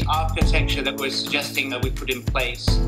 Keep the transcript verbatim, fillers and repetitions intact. the architecture that we're suggesting that we put in place